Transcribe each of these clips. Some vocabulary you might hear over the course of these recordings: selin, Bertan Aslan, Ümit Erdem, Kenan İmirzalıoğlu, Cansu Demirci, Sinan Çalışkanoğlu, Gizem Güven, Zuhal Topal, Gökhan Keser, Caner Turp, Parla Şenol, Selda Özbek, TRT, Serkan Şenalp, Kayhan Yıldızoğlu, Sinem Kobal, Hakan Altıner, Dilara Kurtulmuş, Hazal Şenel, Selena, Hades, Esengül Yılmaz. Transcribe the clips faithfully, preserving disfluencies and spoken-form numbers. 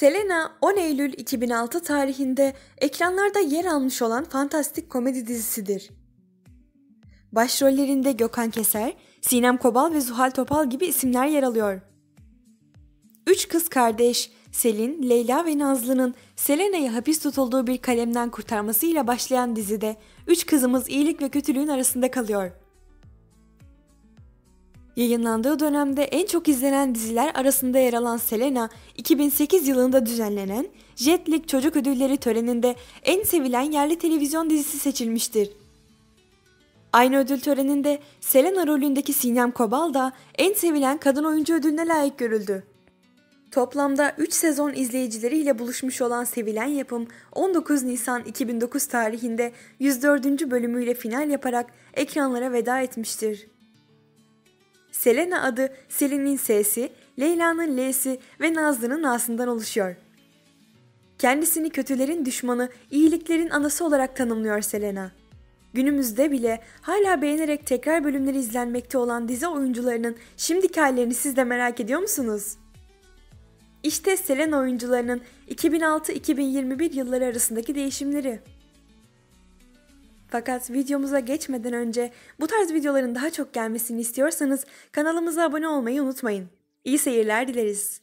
Selena on Eylül iki bin altı tarihinde ekranlarda yer almış olan fantastik komedi dizisidir. Başrollerinde Gökhan Keser, Sinem Kobal ve Zuhal Topal gibi isimler yer alıyor. Üç kız kardeş Selin, Leyla ve Nazlı'nın Selena'yı hapis tutulduğu bir kalemden kurtarmasıyla başlayan dizide üç kızımız iyilik ve kötülüğün arasında kalıyor. Yayınlandığı dönemde en çok izlenen diziler arasında yer alan Selena, iki bin sekiz yılında düzenlenen Jet Lig Çocuk Ödülleri töreninde en sevilen yerli televizyon dizisi seçilmiştir. Aynı ödül töreninde Selena rolündeki Sinem Kobal da en sevilen kadın oyuncu ödülüne layık görüldü. Toplamda üç sezon izleyicileriyle buluşmuş olan sevilen yapım on dokuz Nisan iki bin dokuz tarihinde yüz dördüncü bölümüyle final yaparak ekranlara veda etmiştir. Selena adı Selin'in S'si, Leyla'nın L'si ve Nazlı'nın A'sından oluşuyor. Kendisini kötülerin düşmanı, iyiliklerin anası olarak tanımlıyor Selena. Günümüzde bile hala beğenerek tekrar bölümleri izlenmekte olan dizi oyuncularının şimdiki hallerini siz de merak ediyor musunuz? İşte Selena oyuncularının iki bin altı iki bin yirmi bir yılları arasındaki değişimleri. Fakat videomuza geçmeden önce bu tarz videoların daha çok gelmesini istiyorsanız kanalımıza abone olmayı unutmayın. İyi seyirler dileriz.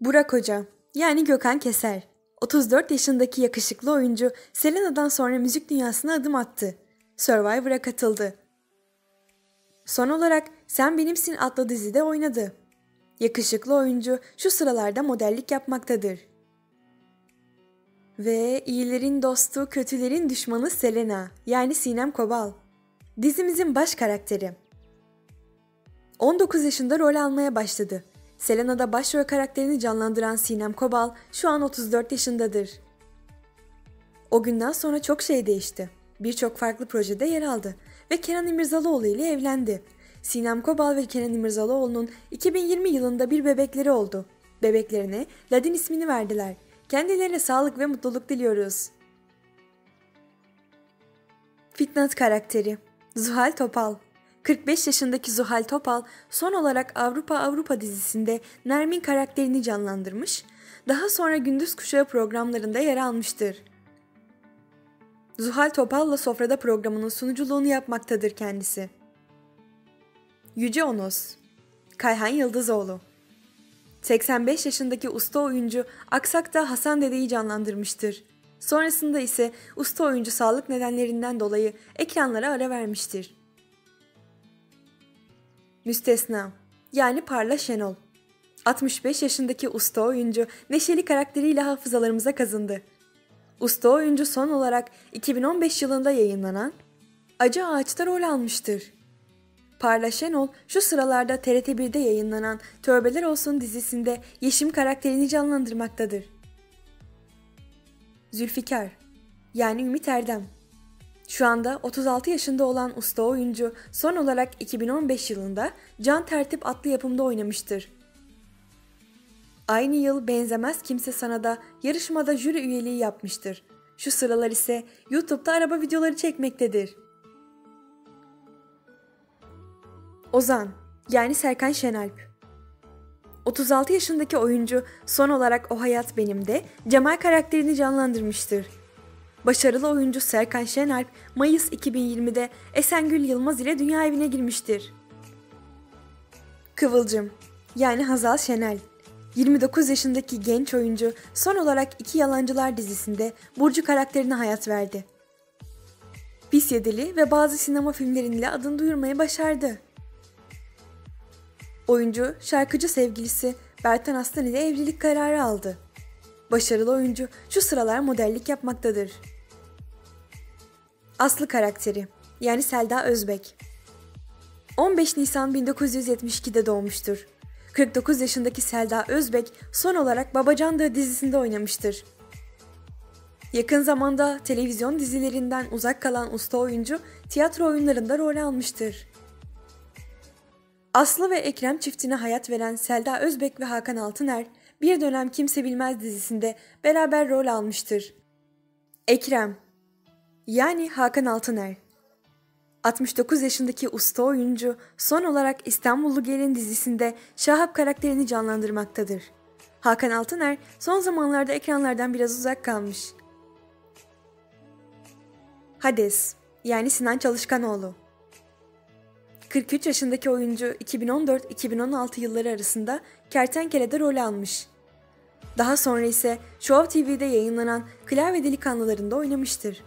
Burak Hoca, yani Gökhan Keser, otuz dört yaşındaki yakışıklı oyuncu Selena'dan sonra müzik dünyasına adım attı. Survivor'a katıldı. Son olarak Sen Benimsin adlı dizide oynadı. Yakışıklı oyuncu şu sıralarda modellik yapmaktadır. Ve iyilerin dostu, kötülerin düşmanı Selena, yani Sinem Kobal, dizimizin baş karakteri. on dokuz yaşında rol almaya başladı. Selena'da başrol karakterini canlandıran Sinem Kobal şu an otuz dört yaşındadır. O günden sonra çok şey değişti. Birçok farklı projede yer aldı ve Kenan İmirzalıoğlu ile evlendi. Sinem Kobal ve Kenan İmirzalıoğlu'nun iki bin yirmi yılında bir bebekleri oldu. Bebeklerine Ladin ismini verdiler. Kendilerine sağlık ve mutluluk diliyoruz. Fitnat karakteri Zuhal Topal. Kırk beş yaşındaki Zuhal Topal son olarak Avrupa Avrupa dizisinde Nermin karakterini canlandırmış, daha sonra Gündüz Kuşağı programlarında yer almıştır. Zuhal Topal'la Sofrada programının sunuculuğunu yapmaktadır kendisi. Yüce Onos Kayhan Yıldızoğlu. seksen beş yaşındaki usta oyuncu Aksak'ta Hasan Dede'yi canlandırmıştır. Sonrasında ise usta oyuncu sağlık nedenlerinden dolayı ekranlara ara vermiştir. Müstesna, yani Parla Şenol. altmış beş yaşındaki usta oyuncu neşeli karakteriyle hafızalarımıza kazındı. Usta oyuncu son olarak iki bin on beş yılında yayınlanan Acı Ağaç'ta rol almıştır. Parla Şenol şu sıralarda T R T bir'de yayınlanan Tövbeler Olsun dizisinde Yeşim karakterini canlandırmaktadır. Zülfikar, yani Ümit Erdem. Şu anda otuz altı yaşında olan usta oyuncu son olarak iki bin on beş yılında Can Tertip adlı yapımda oynamıştır. Aynı yıl Benzemez Kimse Sana'da yarışmada jüri üyeliği yapmıştır. Şu sıralar ise YouTube'da araba videoları çekmektedir. Ozan, yani Serkan Şenalp. otuz altı yaşındaki oyuncu son olarak O Hayat Benim'de Cemal karakterini canlandırmıştır. Başarılı oyuncu Serkan Şenalp, Mayıs iki bin yirmi'de Esengül Yılmaz ile dünya evine girmiştir. Kıvılcım, yani Hazal Şenel. yirmi dokuz yaşındaki genç oyuncu son olarak İki Yalancılar dizisinde Burcu karakterine hayat verdi. Pis Yedili ve bazı sinema filmleriyle adını duyurmayı başardı. Oyuncu, şarkıcı sevgilisi Bertan Aslan ile evlilik kararı aldı. Başarılı oyuncu şu sıralar modellik yapmaktadır. Aslı karakteri, yani Selda Özbek. on beş Nisan bin dokuz yüz yetmiş iki'de doğmuştur. kırk dokuz yaşındaki Selda Özbek son olarak Babacan Dağı dizisinde oynamıştır. Yakın zamanda televizyon dizilerinden uzak kalan usta oyuncu tiyatro oyunlarında rol almıştır. Aslı ve Ekrem çiftine hayat veren Selda Özbek ve Hakan Altıner, Bir Dönem Kimse Bilmez dizisinde beraber rol almıştır. Ekrem, yani Hakan Altıner. altmış dokuz yaşındaki usta oyuncu son olarak İstanbullu Gelin dizisinde Şahap karakterini canlandırmaktadır. Hakan Altıner son zamanlarda ekranlardan biraz uzak kalmış. Hades, yani Sinan Çalışkanoğlu. kırk üç yaşındaki oyuncu iki bin on dört iki bin on altı yılları arasında Kertenkele'de rol almış. Daha sonra ise Show T V'de yayınlanan Klavye Delikanlıları'nda oynamıştır.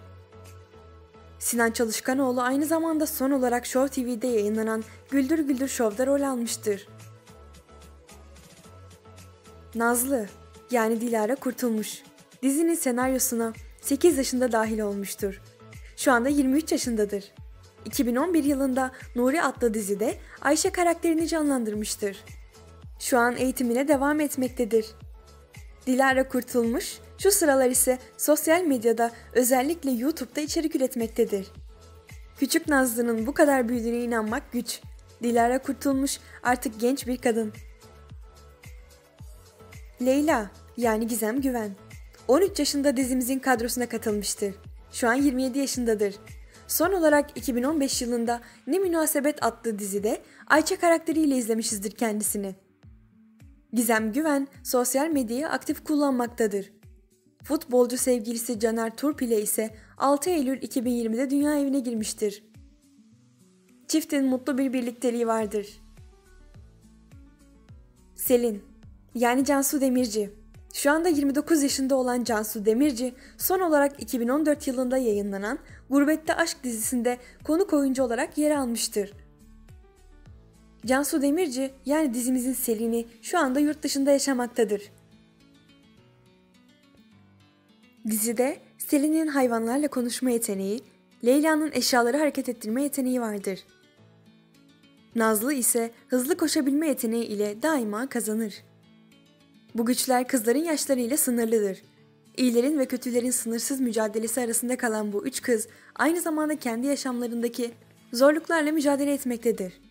Sinan Çalışkanoğlu aynı zamanda son olarak Show T V'de yayınlanan Güldür Güldür Show'da rol almıştır. Nazlı, yani Dilara Kurtulmuş, dizinin senaryosuna sekiz yaşında dahil olmuştur. Şu anda yirmi üç yaşındadır. iki bin on bir yılında Nuri adlı dizide Ayşe karakterini canlandırmıştır. Şu an eğitimine devam etmektedir. Dilara Kurtulmuş, şu sıralar ise sosyal medyada, özellikle YouTube'da içerik üretmektedir. Küçük Nazlı'nın bu kadar büyüdüğüne inanmak güç. Dilara Kurtulmuş artık genç bir kadın. Leyla, yani Gizem Güven, on üç yaşında dizimizin kadrosuna katılmıştır. Şu an yirmi yedi yaşındadır. Son olarak iki bin on beş yılında Ne Münasebet adlı dizide Ayça karakteriyle izlemişizdir kendisini. Gizem Güven sosyal medyayı aktif kullanmaktadır. Futbolcu sevgilisi Caner Turp ile ise altı Eylül iki bin yirmi'de dünya evine girmiştir. Çiftin mutlu bir birlikteliği vardır. Selin, yani Cansu Demirci. Şu anda yirmi dokuz yaşında olan Cansu Demirci, son olarak iki bin on dört yılında yayınlanan Gurbette Aşk dizisinde konuk oyuncu olarak yer almıştır. Cansu Demirci, yani dizimizin Selin'i, şu anda yurt dışında yaşamaktadır. Dizide Selin'in hayvanlarla konuşma yeteneği, Leyla'nın eşyaları hareket ettirme yeteneği vardır. Nazlı ise hızlı koşabilme yeteneği ile daima kazanır. Bu güçler kızların yaşlarıyla sınırlıdır. İyilerin ve kötülerin sınırsız mücadelesi arasında kalan bu üç kız, aynı zamanda kendi yaşamlarındaki zorluklarla mücadele etmektedir.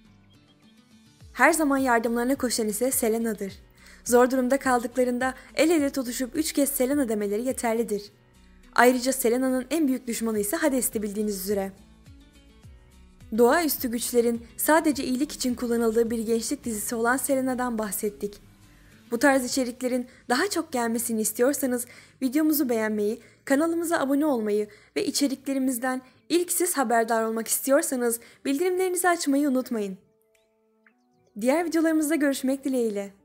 Her zaman yardımlarına koşan ise Selena'dır. Zor durumda kaldıklarında el ele tutuşup üç kez Selena demeleri yeterlidir. Ayrıca Selena'nın en büyük düşmanı ise Hades'ti, bildiğiniz üzere. Doğaüstü güçlerin sadece iyilik için kullanıldığı bir gençlik dizisi olan Selena'dan bahsettik. Bu tarz içeriklerin daha çok gelmesini istiyorsanız videomuzu beğenmeyi, kanalımıza abone olmayı ve içeriklerimizden ilk siz haberdar olmak istiyorsanız bildirimlerinizi açmayı unutmayın. Diğer videolarımızda görüşmek dileğiyle.